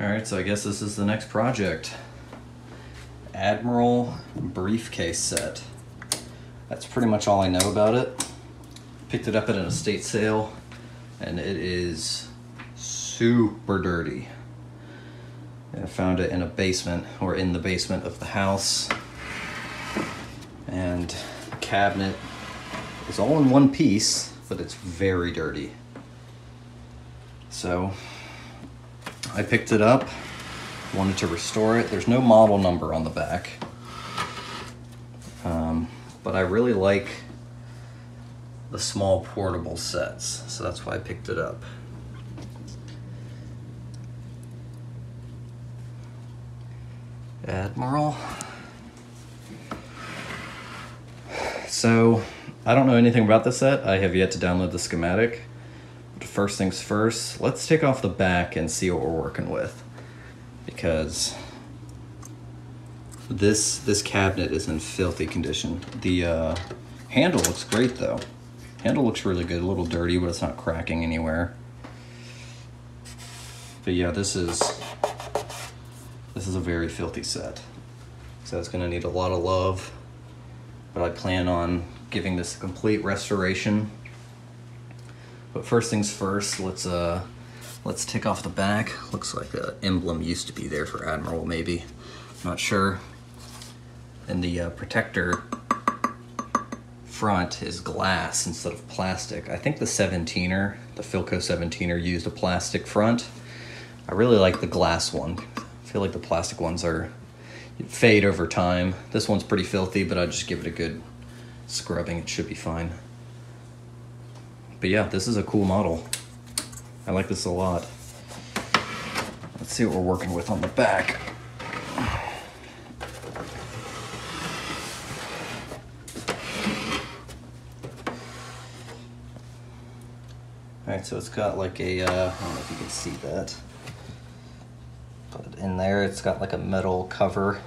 Alright, so I guess this is the next project. Admiral briefcase set. That's pretty much all I know about it. Picked it up at an estate sale, and it is super dirty. And I found it in a basement, or in the basement of the house. And the cabinet is all in one piece, but it's very dirty. So I picked it up, wanted to restore it. There's no model number on the back, but I really like the small portable sets, so that's why I picked it up. Admiral. So I don't know anything about this set. I have yet to download the schematic. First things first, let's take off the back and see what we're working with, because this cabinet is in filthy condition. The handle looks great though. Handle looks really good, a little dirty, but it's not cracking anywhere. But yeah, this is a very filthy set. So it's gonna need a lot of love, but I plan on giving this a complete restoration. But first things first, let's take off the back. Looks like the emblem used to be there for Admiral, maybe. I'm not sure. And the protector front is glass instead of plastic. I think the 17er, the Philco 17er, used a plastic front. I really like the glass one. I feel like the plastic ones fade over time. This one's pretty filthy, but I just give it a good scrubbing. It should be fine. But yeah, this is a cool model. I like this a lot. Let's see what we're working with on the back. All right, so it's got like a, I don't know if you can see that, but in there it's got like a metal cover.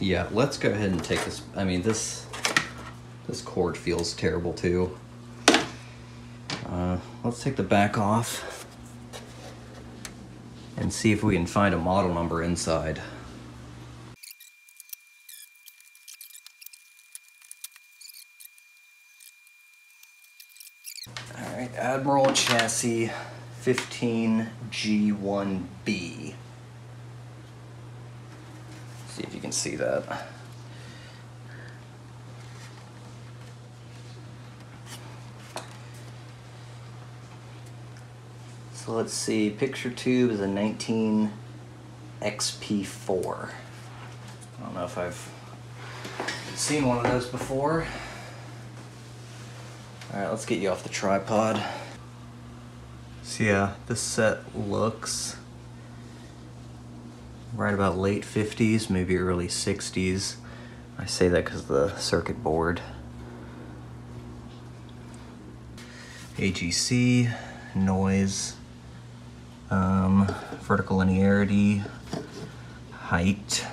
Yeah, let's go ahead and take this. I mean, this cord feels terrible too. Let's take the back off and see if we can find a model number inside. All right, Admiral chassis 15G1B. See if you can see that. So let's see, picture tube is a 19XP4. I don't know if I've seen one of those before. All right, let's get you off the tripod. So yeah, this set looks right about late 50s, maybe early 60s. I say that because of the circuit board. AGC, noise, vertical linearity, height.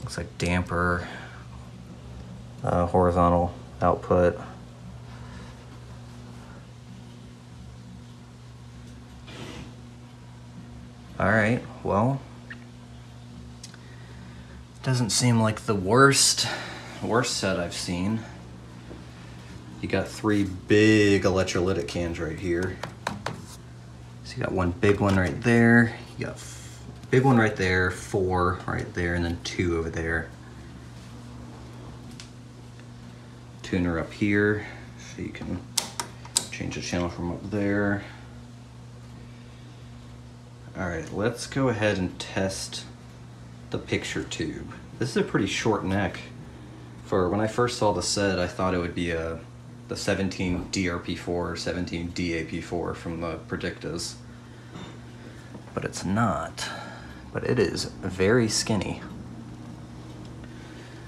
Looks like damper, horizontal output. All right, well, doesn't seem like the worst set I've seen. You got three big electrolytic cans right here. So you got one big one right there, you got big one right there, four right there, and then two over there. Tuner up here, so you can change the channel from up there. All right, let's go ahead and test the picture tube. This is a pretty short neck. For when I first saw the set, I thought it would be the 17DRP4 or 17DAP4 from the Predictas, but it's not. But it is very skinny.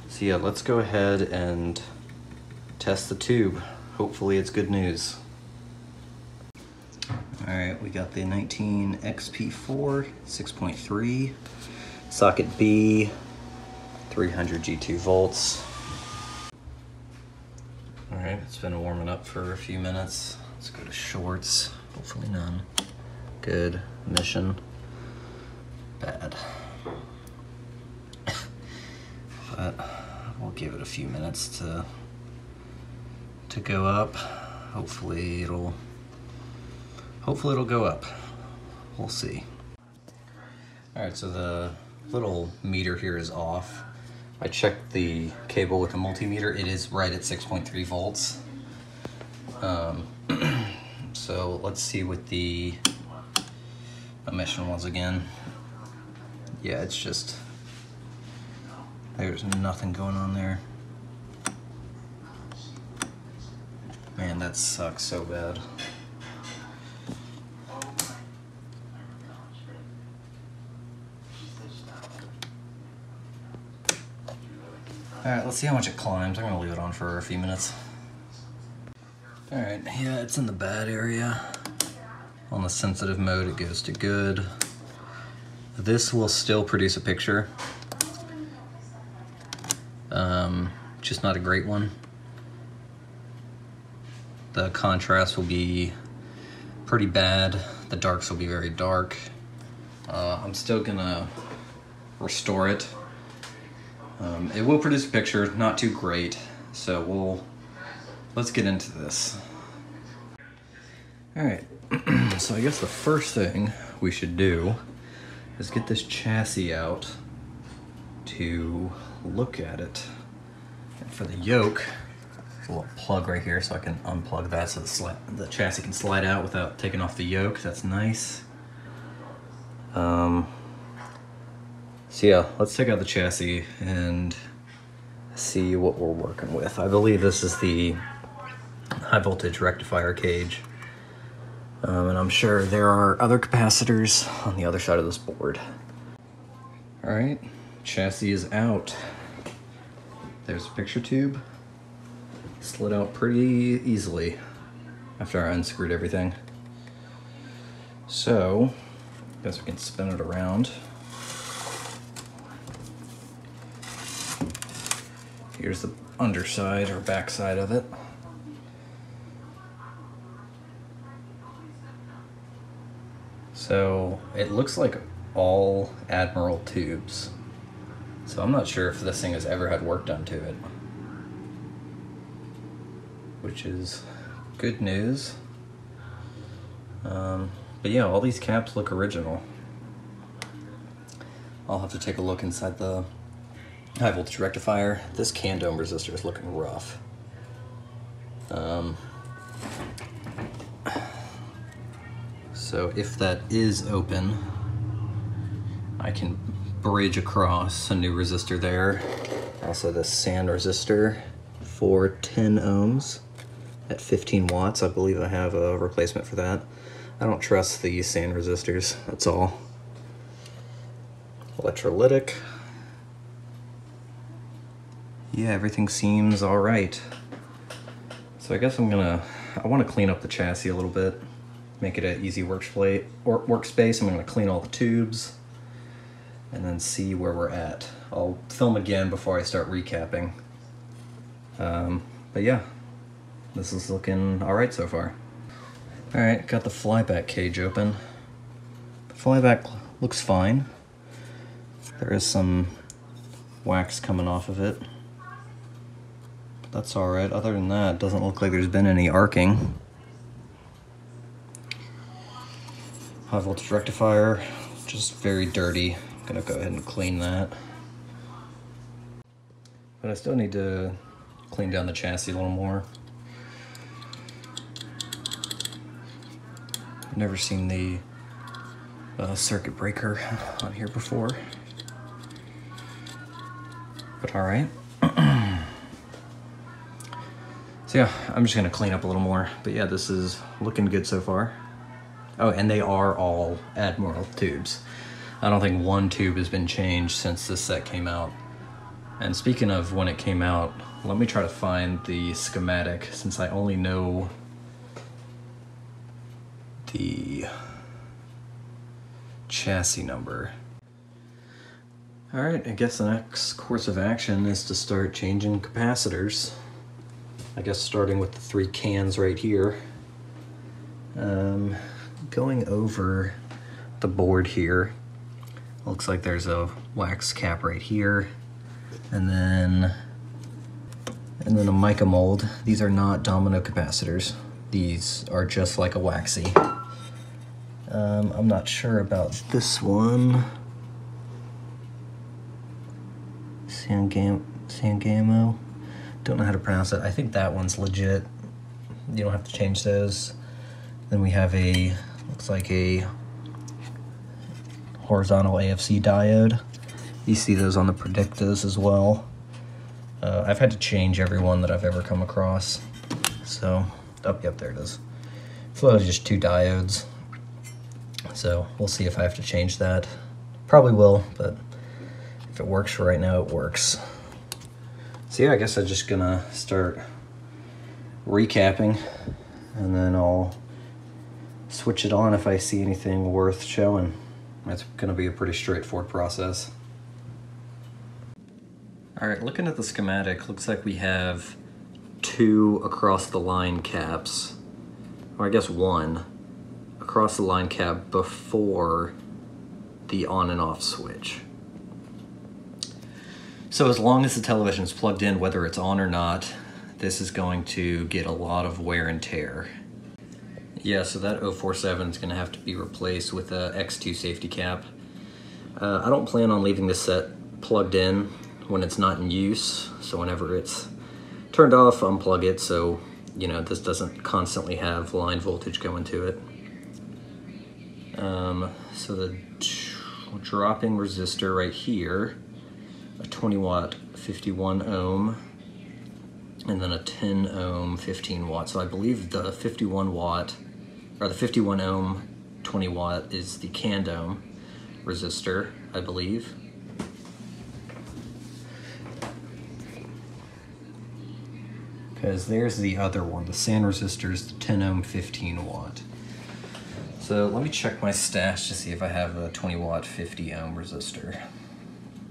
So yeah, let's go ahead and test the tube. Hopefully it's good news. All right, we got the 19XP4, 6.3, socket B, 300 G2 volts. All right, it's been warming up for a few minutes. Let's go to shorts, hopefully none. Good, mission, bad. But we'll give it a few minutes to go up. Hopefully it'll go up. We'll see. All right, so the little meter here is off. I checked the cable with the multimeter. It is right at 6.3 volts. So let's see with the emission once again. Yeah, it's just, there's nothing going on there. Man, that sucks so bad. Alright, let's see how much it climbs. I'm gonna leave it on for a few minutes. Alright, yeah, it's in the bad area. On the sensitive mode, it goes to good. This will still produce a picture. Just not a great one. The contrast will be pretty bad. The darks will be very dark. I'm still gonna restore it. It will produce a picture, not too great, so let's get into this. All right, so I guess the first thing we should do is get this chassis out to look at it. And for the yoke, a little plug right here, so I can unplug that so the chassis can slide out without taking off the yoke. That's nice. So yeah, let's take out the chassis and see what we're working with. I believe this is the high voltage rectifier cage. And I'm sure there are other capacitors on the other side of this board. All right, chassis is out. There's a picture tube. Slid out pretty easily after I unscrewed everything. So, I guess we can spin it around. Here's the underside or backside of it. So, it looks like all Admiral tubes. So I'm not sure if this thing has ever had work done to it, which is good news. But yeah, all these caps look original. I'll have to take a look inside the high voltage rectifier. This can dome resistor is looking rough. So if that is open, I can bridge across a new resistor there. Also the sand resistor for 10 ohms. At 15 watts, I believe I have a replacement for that. I don't trust the sand resistors, that's all. Electrolytic. Yeah, everything seems all right. So I guess I wanna clean up the chassis a little bit, make it an easy workspace. I'm gonna clean all the tubes and then see where we're at. I'll film again before I start recapping. But yeah. This is looking all right so far. All right, got the flyback cage open. The flyback looks fine. There is some wax coming off of it. That's all right. Other than that, it doesn't look like there's been any arcing. High voltage rectifier, just very dirty. I'm gonna go ahead and clean that. But I still need to clean down the chassis a little more. I've never seen the circuit breaker on here before, but all right. So yeah, I'm just gonna clean up a little more, but yeah, this is looking good so far. Oh, and they are all Admiral tubes. I don't think one tube has been changed since this set came out. And speaking of when it came out, let me try to find the schematic, since I only know the chassis number. All right, I guess the next course of action is to start changing capacitors. I guess starting with the three cans right here, going over the board here, looks like there's a wax cap right here, and then a mica mold. These are not domino capacitors. These are just like a waxy. I'm not sure about this one. Sangamo. Don't know how to pronounce it. I think that one's legit. You don't have to change those. Then we have a, looks like a horizontal AFC diode. You see those on the Predictas as well. I've had to change every one that I've ever come across. So, oh, yep, there it is. So that was just two diodes. So we'll see if I have to change that. Probably will, but if it works for right now, it works. So yeah, I guess I'm just gonna start recapping, and then I'll switch it on if I see anything worth showing. That's gonna be a pretty straightforward process. All right, looking at the schematic, looks like we have two across the line caps, or I guess one across the line cap before the on and off switch. So as long as the television is plugged in, whether it's on or not, this is going to get a lot of wear and tear. Yeah, so that 047 is gonna have to be replaced with a X2 safety cap. I don't plan on leaving this set plugged in when it's not in use. So whenever it's turned off, unplug it so, you know, this doesn't constantly have line voltage going to it. So the dropping resistor right here, a 20 watt 51 ohm, and then a 10 ohm 15 watt. So I believe the 51 watt, or the 51 ohm 20 watt is the canned ohm resistor, I believe. Because there's the other one, the SAN resistor is the 10 ohm 15 watt. So let me check my stash to see if I have a 20 watt 50 ohm resistor.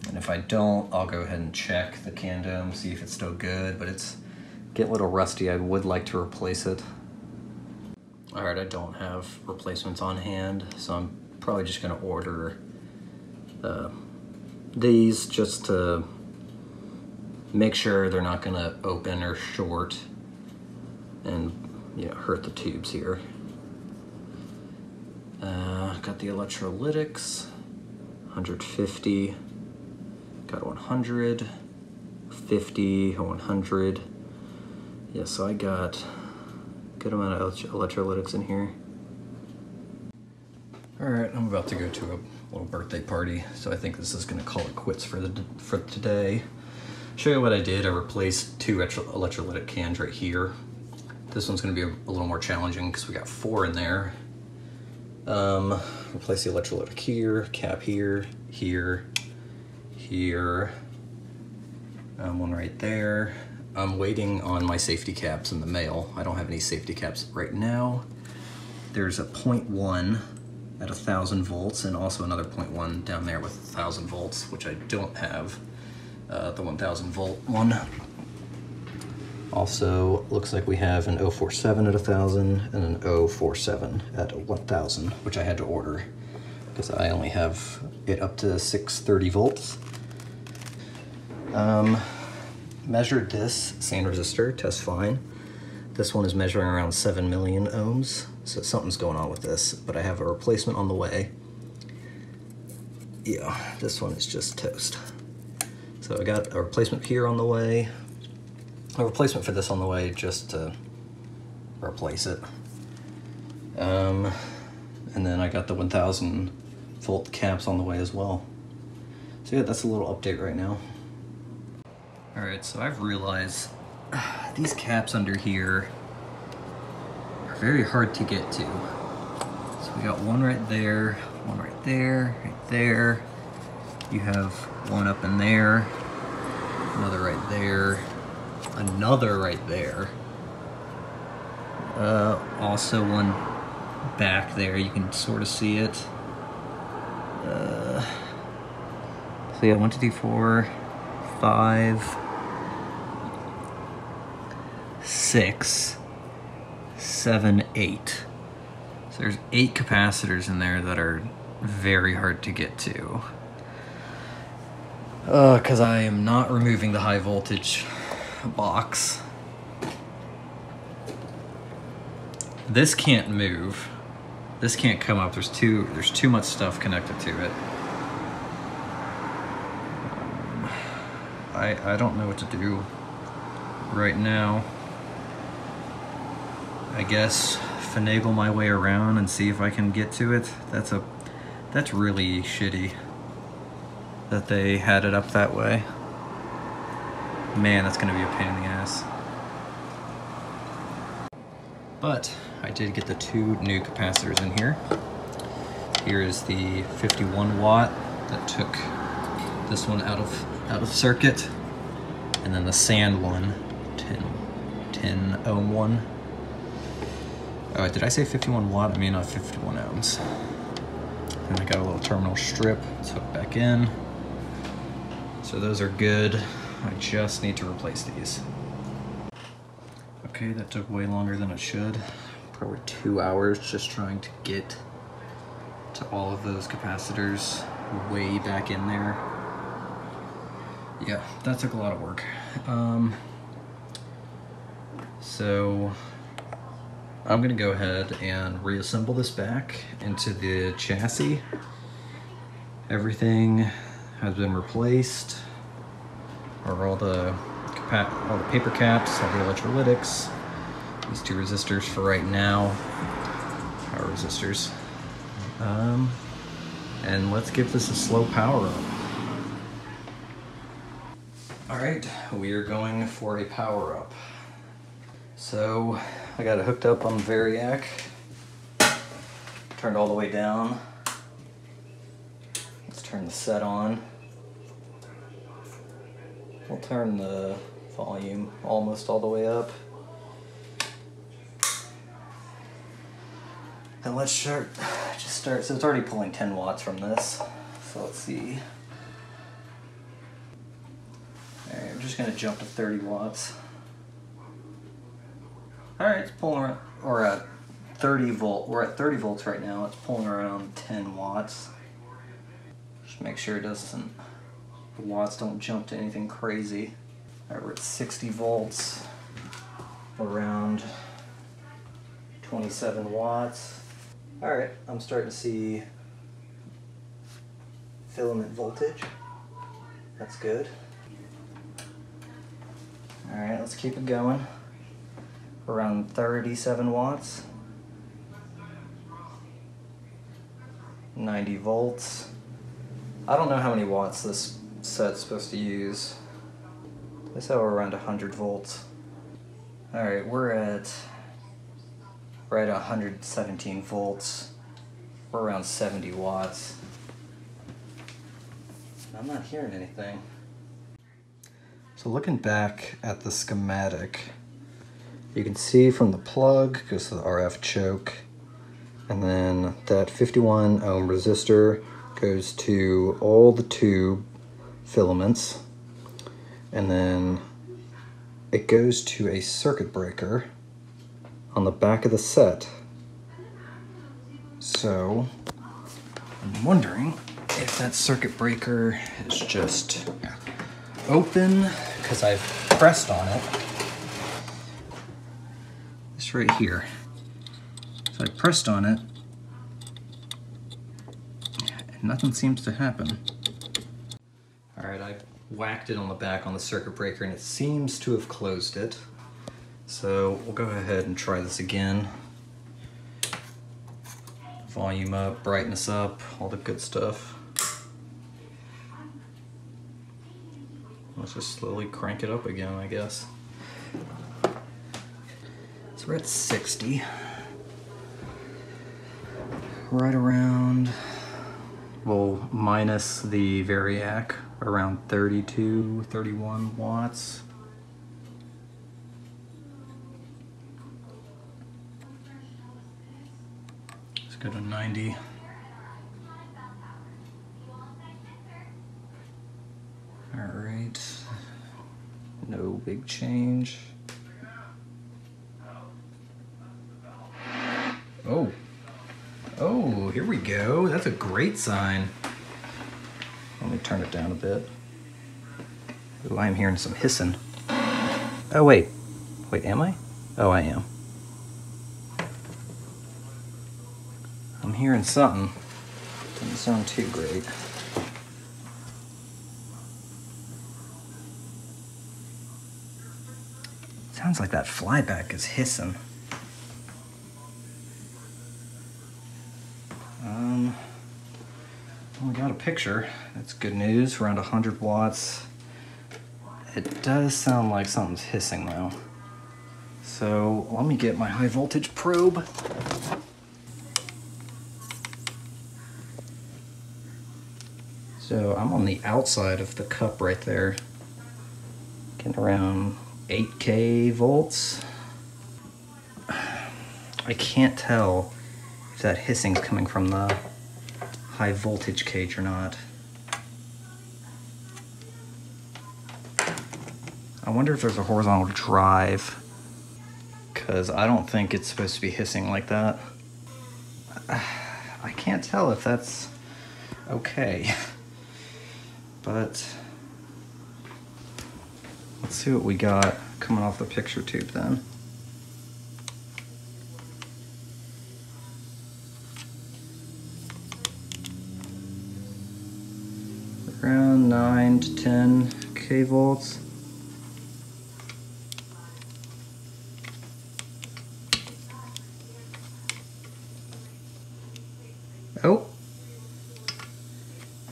And if I don't, I'll go ahead and check the canned ohm, see if it's still good, but it's getting a little rusty. I would like to replace it. All right, I don't have replacements on hand, so I'm probably just gonna order these just to make sure they're not gonna open or short and, you know, hurt the tubes here. Got the electrolytics, 150. Got 100, 50, 100. Yeah, so I got a good amount of electrolytics in here. All right, I'm about to go to a little birthday party, so I think this is gonna call it quits for today. Show you what I did. I replaced two electrolytic cans right here. This one's gonna be a little more challenging because we got four in there. Replace the electrolytic here, cap here, here, here, one right there. I'm waiting on my safety caps in the mail. I don't have any safety caps right now. There's a 0.1 at 1,000 volts and also another 0.1 down there with 1,000 volts, which I don't have, the 1,000 volt one. Also, looks like we have an 047 at 1,000 and an 047 at 1,000, which I had to order because I only have it up to 630 volts. Measured this SAN resistor, tests fine. This one is measuring around 7 million ohms, so something's going on with this, but I have a replacement on the way. Yeah, this one is just toast. So I got a replacement here on the way, a replacement for this on the way just to replace it. And then I got the 1,000 volt caps on the way as well. So yeah, that's a little update right now. All right, so I've realized these caps under here are very hard to get to. So we got one right there, one right there, right there. You have one up in there, another right there, another right there. Also one back there, you can sort of see it. So yeah, 1, 2, 3, 4, 5, 6, 7, 8. So there's 8 capacitors in there that are very hard to get to. Because I am not removing the high voltage box. This can't move. This can't come up. There's too much stuff connected to it. I don't know what to do right now. I guess finagle my way around and see if I can get to it. That's really shitty that they had it up that way. Man, that's gonna be a pain in the ass. But I did get the 2 new capacitors in here. Here is the 51 watt that took this one out of circuit, and then the sand one, 10 ohm one. Oh, did I say 51 watt? I mean, not 51 ohms. Then I got a little terminal strip. It's hooked back in. So those are good. I just need to replace these. Okay, that took way longer than it should. Probably 2 hours just trying to get to all of those capacitors way back in there. Yeah, that took a lot of work. So I'm gonna go ahead and reassemble this back into the chassis. Everything has been replaced, or all the paper caps, all the electrolytics, these 2 resistors for right now, power resistors. And let's give this a slow power up. All right, we are going for a power up. So I got it hooked up on the variac, turned all the way down. Let's turn the set on. We'll turn the volume almost all the way up. And let's just start, so it's already pulling 10 watts from this. So let's see. All right, I'm just gonna jump to 30 watts. All right, it's pulling around, or at 30 volt, we're at 30 volts right now. It's pulling around 10 watts. Just make sure it doesn't, the watts don't jump to anything crazy. All right, we're at 60 volts, around 27 watts. All right, I'm starting to see filament voltage. That's good. All right, let's keep it going. Around 37 watts. 90 volts. I don't know how many watts this set's supposed to use. They said we're around 100 volts. All right, we're at 117 volts. We're around 70 watts. I'm not hearing anything. So looking back at the schematic, you can see from the plug goes to the RF choke, and then that 51 ohm resistor goes to all the 2 filaments, and then it goes to a circuit breaker on the back of the set. So I'm wondering if that circuit breaker is just open because I've pressed on it. It's right here. So I pressed on it and nothing seems to happen. All right, I whacked it on the back on the circuit breaker and it seems to have closed it. So we'll go ahead and try this again. Volume up, brightness up, all the good stuff. Let's just slowly crank it up again, I guess. So we're at 60, right around, well, minus the variac, around 32, 31 watts. Let's go to 90. All right, no big change. here we go. That's a great sign. Let me turn it down a bit. Ooh, I'm hearing some hissing. Oh, wait. Wait, am I? Oh, I am. I'm hearing something. Doesn't sound too great. Sounds like that flyback is hissing. Well, we got a picture. That's good news. Around 100 watts. It does sound like something's hissing though. So let me get my high voltage probe. So I'm on the outside of the cup right there. Getting around 8K volts. I can't tell if that hissing's coming from the high voltage cage or not. I wonder if there's a horizontal drive, because I don't think it's supposed to be hissing like that. I can't tell if that's okay, but let's see what we got coming off the picture tube then. Around 9 to 10k volts. Oh,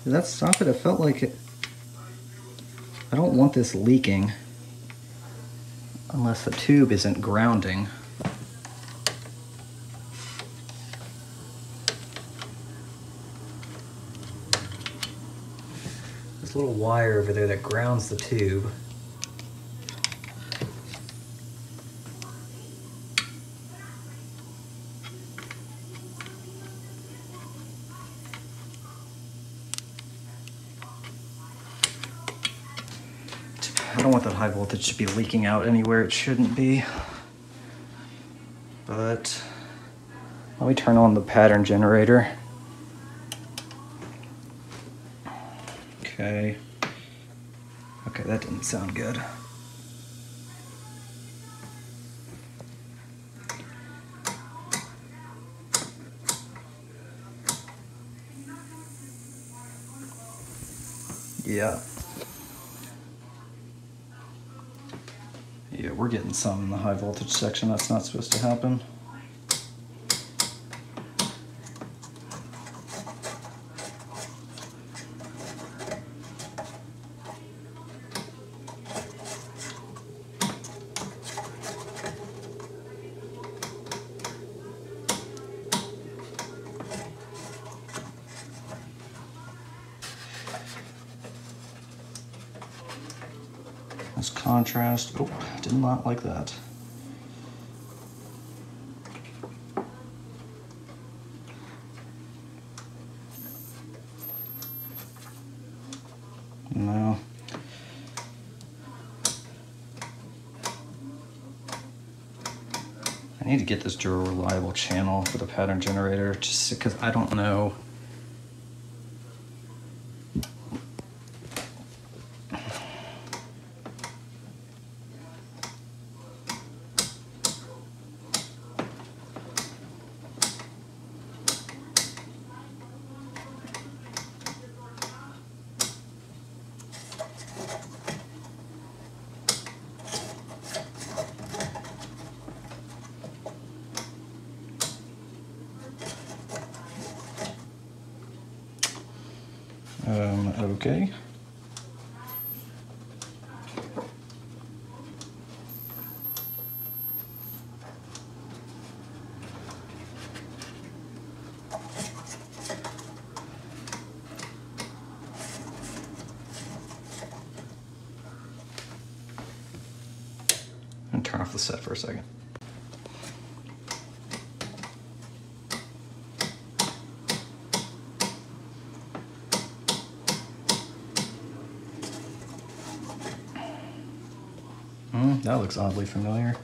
did that stop it? It felt like it. I don't want this leaking unless the tube isn't grounding. This little wire over there that grounds the tube. I don't want that high voltage to be leaking out anywhere it shouldn't be. But let me turn on the pattern generator. Okay. Okay, that didn't sound good. Yeah. Yeah, we're getting some in the high voltage section. That's not supposed to happen. This contrast, oh, did not like that. No. I need to get this to a reliable channel for the pattern generator, just because I don't know. Okay. I'm gonna turn off the set for a second. That looks oddly familiar.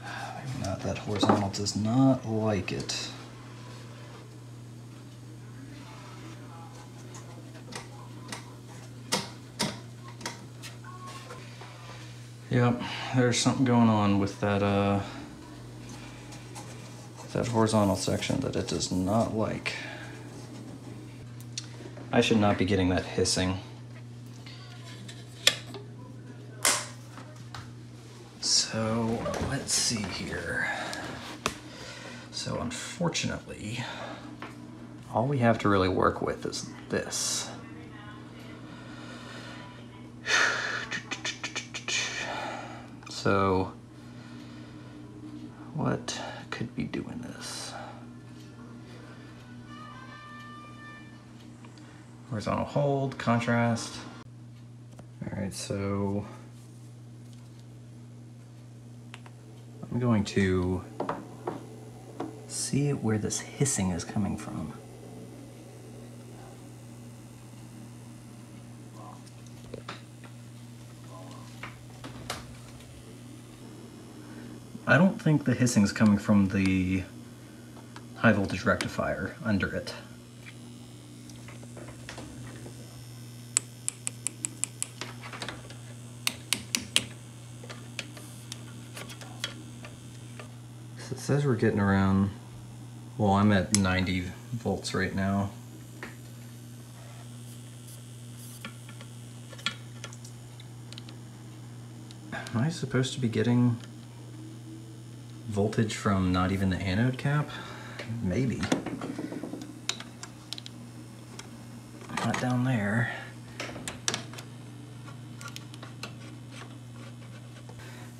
Maybe not. That horizontal does not like it. Yep, there's something going on with that that horizontal section that it does not like. I should not be getting that hissing. So let's see here. So unfortunately, all we have to really work with is this. So what could be doing this? Horizontal hold, contrast. All right, so I'm going to see where this hissing is coming from. I don't think the hissing is coming from the high voltage rectifier under it. So it says we're getting around, well, I'm at 90 volts right now. Am I supposed to be getting voltage from not even the anode cap? Maybe. Not down there.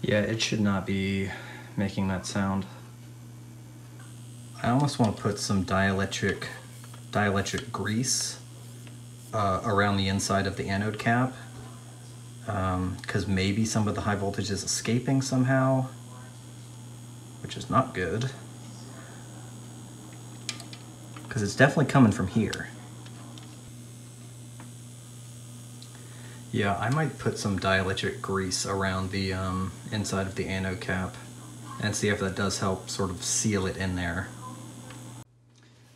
Yeah, it should not be making that sound. I almost want to put some dielectric grease around the inside of the anode cap, because maybe some of the high voltage is escaping somehow, which is not good, because it's definitely coming from here. Yeah, I might put some dielectric grease around the inside of the anode cap and see if that does help sort of seal it in there.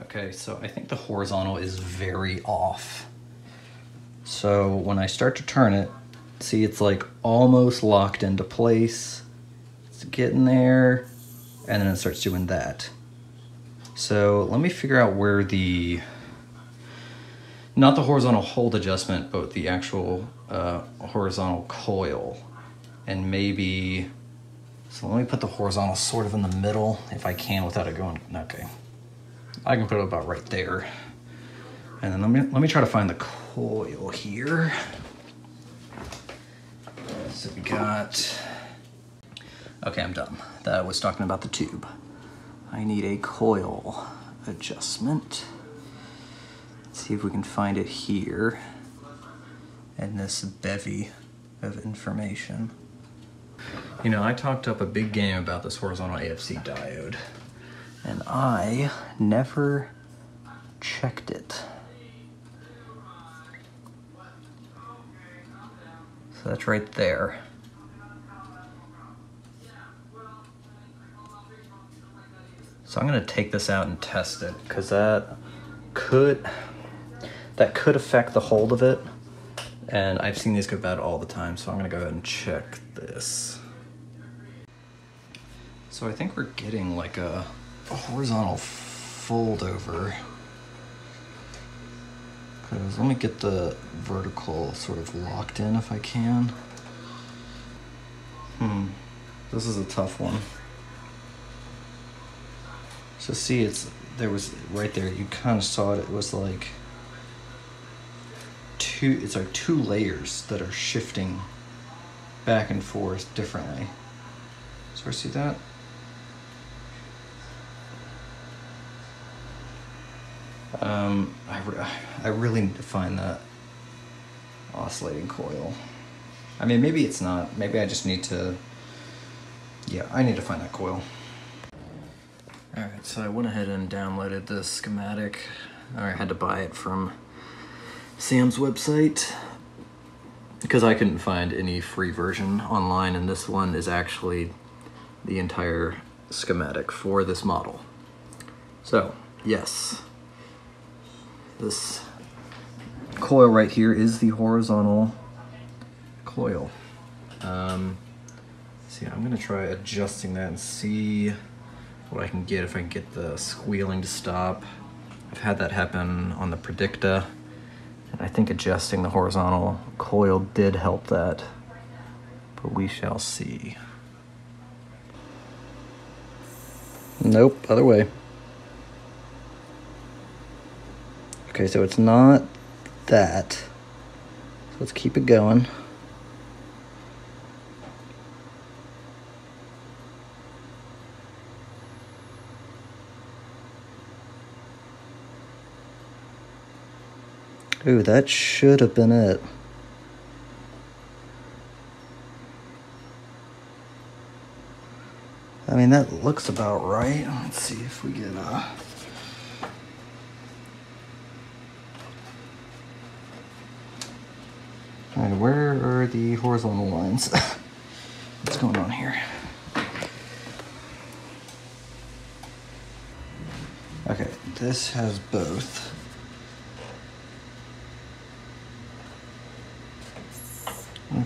Okay, so I think the horizontal is very off. So when I start to turn it, see, it's like almost locked into place. It's getting there. And then it starts doing that. So let me figure out where the, not the horizontal hold adjustment, but the actual horizontal coil. And maybe, so let me put the horizontal sort of in the middle if I can without it going, okay. I can put it about right there. And then let me try to find the coil here. So we got, okay, I'm done. That was talking about the tube. I need a coil adjustment. Let's see if we can find it here in this bevy of information. You know, I talked up a big game about this horizontal AFC diode, and I never checked it. So that's right there. So I'm gonna take this out and test it, because that could affect the hold of it. And I've seen these go bad all the time, so I'm gonna go ahead and check this. So I think we're getting like a horizontal fold over. Because let me get the vertical sort of locked in if I can. This is a tough one. So see, there was right there, you kind of saw it, it was like two layers that are shifting back and forth differently. So see that? I really need to find that oscillating coil. I mean, maybe it's not, maybe I just need to, yeah, I need to find that coil. Alright, so I went ahead and downloaded this schematic. I had to buy it from Sam's website because I couldn't find any free version online, and this one is actually the entire schematic for this model. So, yes, this coil right here is the horizontal coil. See, I'm gonna try adjusting that and see what I can get, if I can get the squealing to stop. I've had that happen on the Predicta, and I think adjusting the horizontal coil did help that, but we shall see. Nope, other way. Okay, so it's not that. So let's keep it going. Ooh, that should have been it. I mean, that looks about right. Let's see if we get a... All right, where are the horizontal lines? What's going on here? Okay, this has both.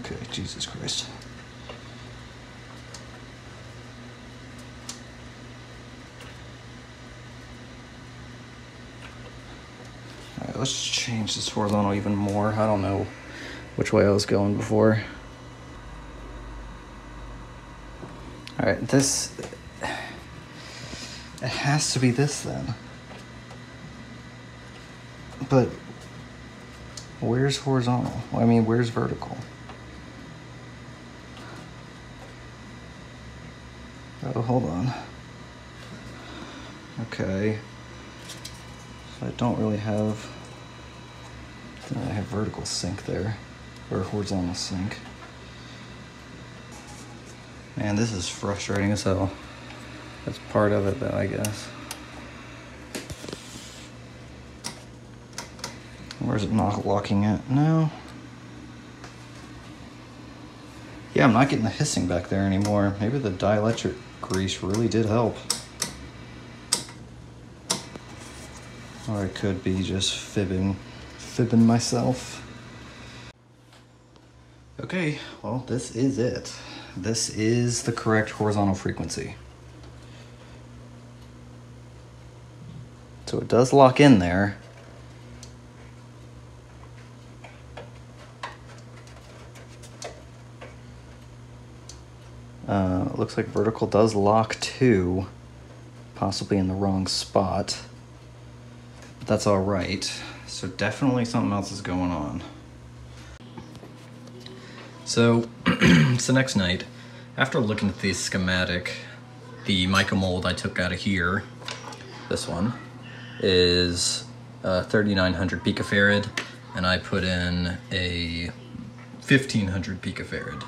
Okay, Jesus Christ. All right, let's change this horizontal even more. I don't know which way I was going before. All right, this, it has to be this then. But where's horizontal? Well, I mean, where's vertical? Oh, hold on. Okay. So I don't really have, I have vertical sync there, or horizontal sync. Man, this is frustrating as hell. That's part of it though, I guess. Where's it not locking it? No. Yeah, I'm not getting the hissing back there anymore. Maybe the dielectric grease really did help. Or I could be just fibbing myself. Okay, well, this is it. This is the correct horizontal frequency. So it does lock in there. It looks like vertical does lock too, possibly in the wrong spot, but that's all right. So definitely something else is going on. So it's the next night. After looking at the schematic, the mica mold I took out of here, this one, is 3,900 picofarad, and I put in a 1,500 picofarad.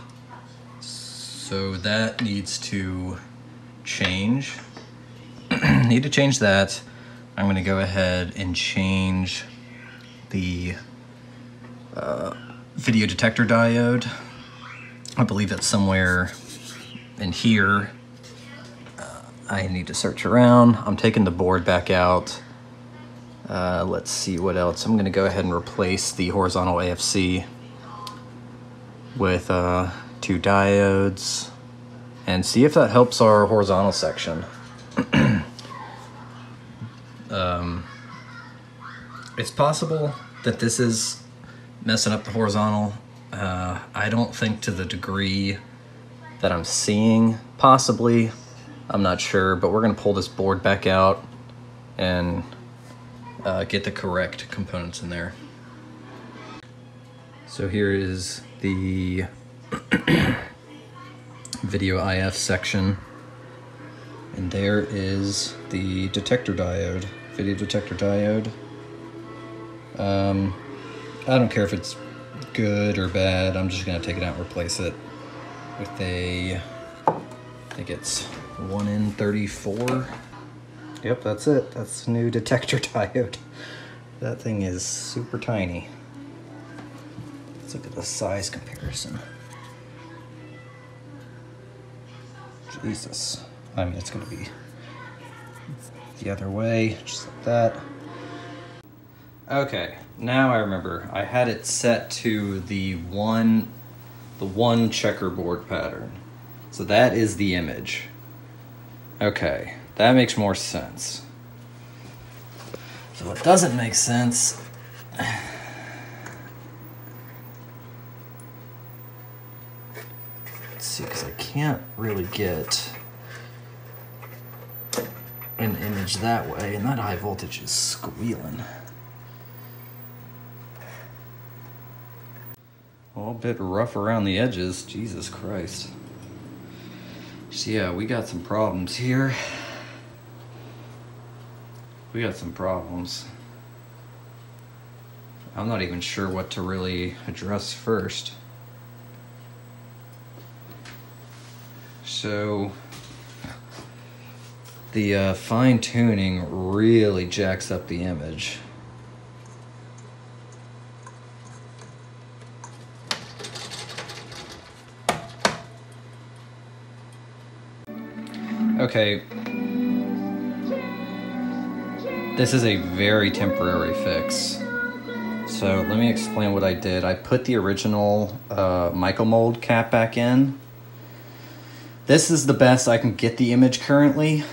So that needs to change. Need to change that. I'm gonna go ahead and change the video detector diode. I believe that's somewhere in here. I need to search around. I'm taking the board back out. Let's see what else. I'm gonna go ahead and replace the horizontal AFC with 2 diodes and see if that helps our horizontal section. It's possible that this is messing up the horizontal. I don't think to the degree that I'm seeing, possibly. I'm not sure, but we're gonna pull this board back out and get the correct components in there. So here is the video IF section, and there is the detector diode, video detector diode. I don't care if it's good or bad, I'm just gonna take it out and replace it with a, I think it's 1N34. Yep, that's it, that's the new detector diode. That thing is super tiny. Let's look at the size comparison. Jesus. I mean, it's gonna be the other way, just like that. Okay, now I remember. I had it set to the one checkerboard pattern. So that is the image. Okay, that makes more sense. So what doesn't make sense because I can't really get an image that way, and that high voltage is squealing. All a bit rough around the edges, Jesus Christ. So yeah, we got some problems here. We got some problems. I'm not even sure what to really address first. So the fine tuning really jacks up the image. Okay. This is a very temporary fix. So let me explain what I did. I put the original Michael Mold cap back in. This is the best I can get the image currently.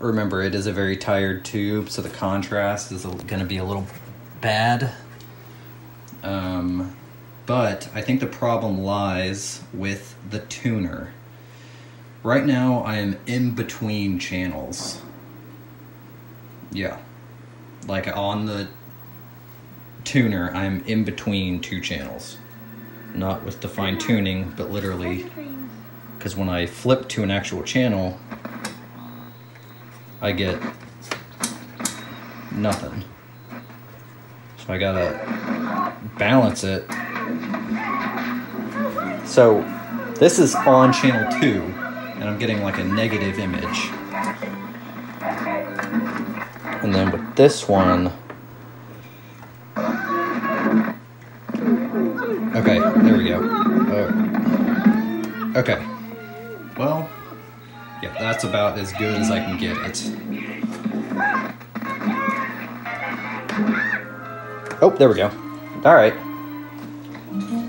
Remember, it is a very tired tube, so the contrast is going to be a little bad. But I think the problem lies with the tuner. Right now, I am in between channels. Yeah. Like on the tuner, I'm in between two channels. Not with the fine tuning, but literally... Because when I flip to an actual channel, I get nothing. So I gotta balance it. So this is on channel 2, and I'm getting like a negative image. And then with this one, okay, there we go. Oh. Okay. Well, yeah, that's about as good as I can get it. Oh, there we go. All right.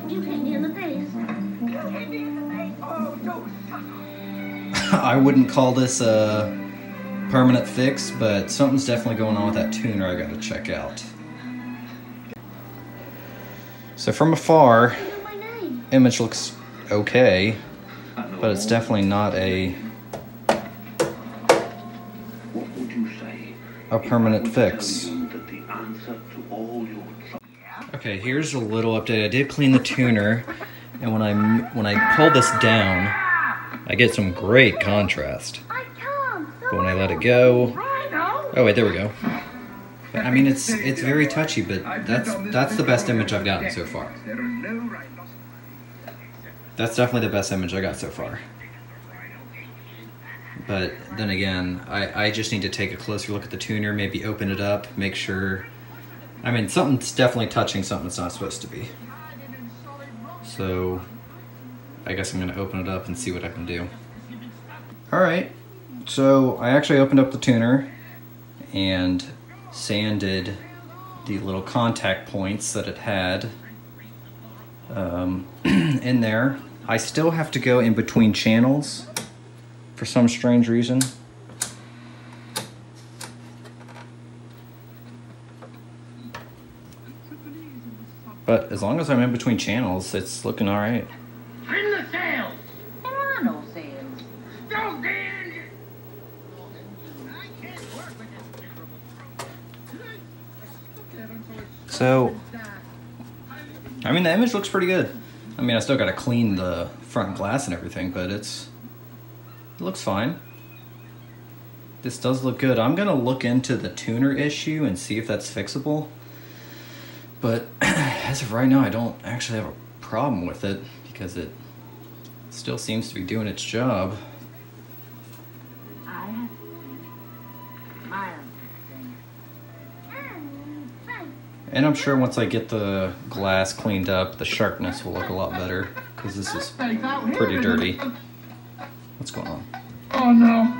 You hit me in the face. You hit me in the face. Oh, no. I wouldn't call this a permanent fix, but something's definitely going on with that tuner I gotta check out. So from afar, image looks okay. But it's definitely not a permanent fix. Okay, here's a little update. I did clean the tuner, and when I pull this down, I get some great contrast. But when I let it go, oh wait, there we go. But, I mean, it's very touchy, but that's the best image I've gotten so far. That's definitely the best image I got so far. But then again, I just need to take a closer look at the tuner, maybe open it up, make sure... I mean, something's definitely touching something it's not supposed to be. So, I guess I'm going to open it up and see what I can do. Alright, so I actually opened up the tuner and sanded the little contact points that it had in there. I still have to go in between channels for some strange reason. But as long as I'm in between channels, it's looking all right. Trim the sails! There are no sails. Don't get in here! I can't work with this terrible problem. So... I mean, the image looks pretty good. I mean, I still gotta clean the front glass and everything, but it looks fine. This does look good. I'm gonna look into the tuner issue and see if that's fixable. But as of right now, I don't actually have a problem with it because it still seems to be doing its job. And I'm sure once I get the glass cleaned up, the sharpness will look a lot better, because this is pretty dirty. What's going on? Oh no.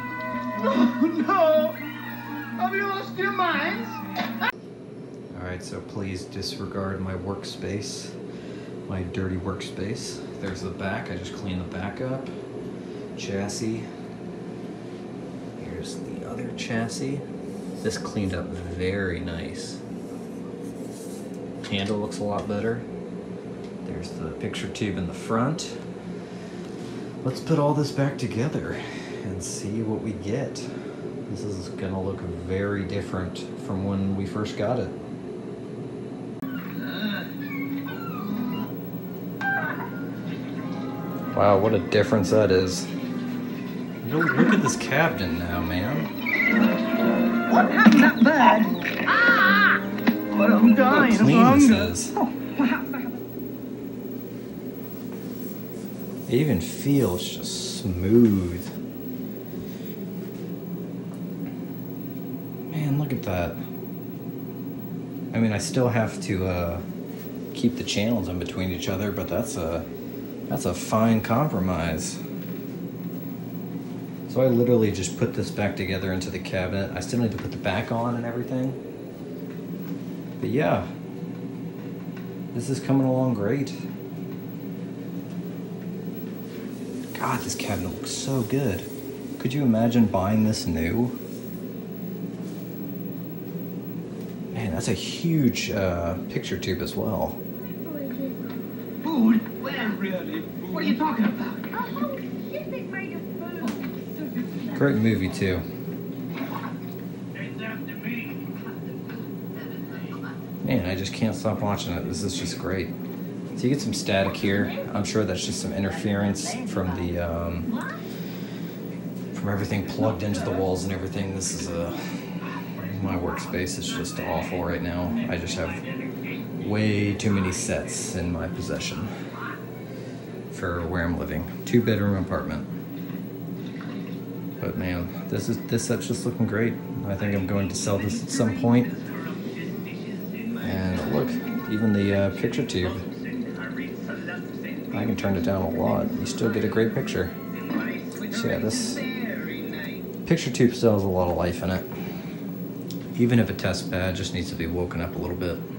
Oh no. Have you lost your minds? Alright, so please disregard my workspace. my dirty workspace. There's the back, I just cleaned the back up. Chassis. Here's the other chassis. This cleaned up very nice. Handle looks a lot better. There's the picture tube in the front. Let's put all this back together and see what we get. This is gonna look very different from when we first got it. Wow, what a difference that is. Look at this cabin now, man. What happened to that bird? Ah! But I'm dying of hunger. It even feels just smooth. Man, look at that. I mean, I still have to keep the channels in between each other, but that's a fine compromise. So I literally just put this back together into the cabinet. I still need to put the back on and everything. But yeah, this is coming along great. God, this cabinet looks so good. Could you imagine buying this new? Man, that's a huge picture tube as well. Food? Where really? What are you talking about? Oh, she's afraid of food. Great movie too. Man, I just can't stop watching it. This is just great. So you get some static here. I'm sure that's just some interference from the from everything plugged into the walls and everything. This is my workspace is just awful right now. I just have way too many sets in my possession for where I'm living. 2-bedroom apartment. But man, this set's just looking great. I think I'm going to sell this at some point. And look, even the picture tube. I can turn it down a lot. You still get a great picture. So yeah, this picture tube still has a lot of life in it. Even if a test pad just needs to be woken up a little bit.